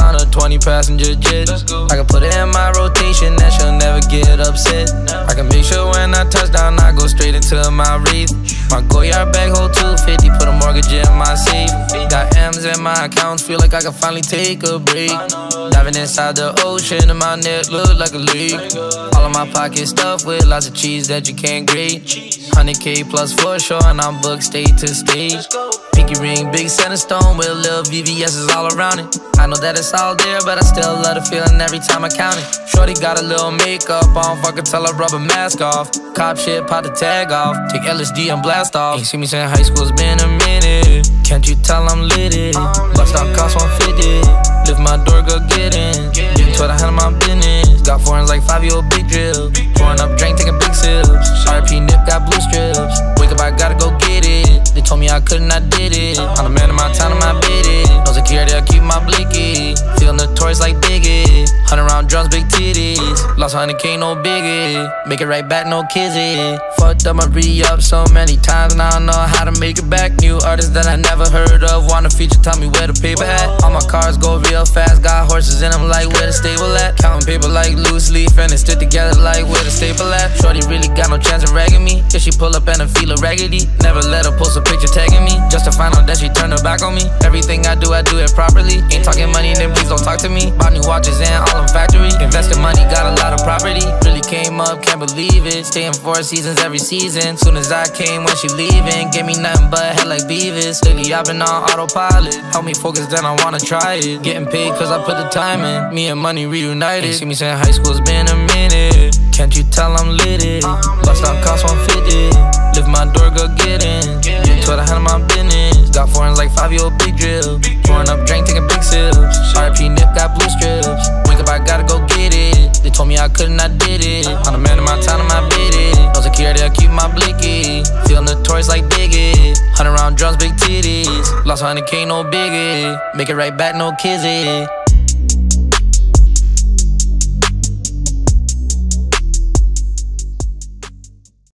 on a 20-passenger jet. I can put it in my rotation and she'll never get upset. I can make sure when I touch down, I go straight into my wreath. My Goyard bag hold 250, put a mortgage in my safe. Got M's in my accounts, feel like I can finally take a break. Diving inside the ocean and my neck look like a leak. All of my pockets stuffed with lots of cheese that you can't grate. 100K plus for sure and I'm booked state to stage. Pinky ring, big center stone with little VVS's all around it. I know that it's all there, but I still love the feeling every time I count it. Shorty got a little makeup on, fuck her till I rub her mask off. Cop shit, pop the tag off, take LSD and blast off. Ain't seen me since high school's been a minute. Can't you tell I'm lit it? Bucks out cost 150. Lift my door, go get in. You told I handle my business. Got foreigns like 5-year-old big drill. Pouring up drink, taking big sips. RP nip, got blue strips. Wake up, I gotta go get it. They told me I couldn't, I did it. I'm the man of my town and my bitty. No security, I keep my blicky. Feeling notorious like Biggie. 100-round drums, big titties. Lost 100K, no biggie. Make it right back, no kizzy. Fucked up my re-up so many times and I don't know how to make it back. New artists that I never heard of wanna feature, tell me where the paper at. All my cars go real fast, got horses in them like where the stable at. Counting paper like loose leaf and it stick together like where the staple at. Shorty really got no chance of ragging me. If she pull up and I feel it raggedy. Never let her post a picture tagging me just to find out that she turned her back on me. Everything I do it properly. Ain't talking money, then please don't talk to me. Bought new watches and all in factory. Invested money, got a lot of property. Really came up, can't believe it. Staying 4 seasons every season. Soon as I came, when she leaving, gave me nothing but hell like Beavis. Lately I've been on autopilot. Help me focus, then I wanna try it. Getting paid cause I put the time in. Me and money reunited. Ain't seen me since high school's been a minute. Can't you tell I'm lit it? Bust out cost 150. Lift my door, go get in. You told I handle my business. Got foreigns like 5-year-old big drill. Pouring up drink, taking big sips. RP nip, got blue strips. Wake up, I gotta go get it. They told me I couldn't, I did it. I'm the man of my town and my bitty. No security, I keep my blicky. Feeling notorious like Biggie. 100-round drums, big titties. Lost 100K, no biggie. Make it right back, no kizzy.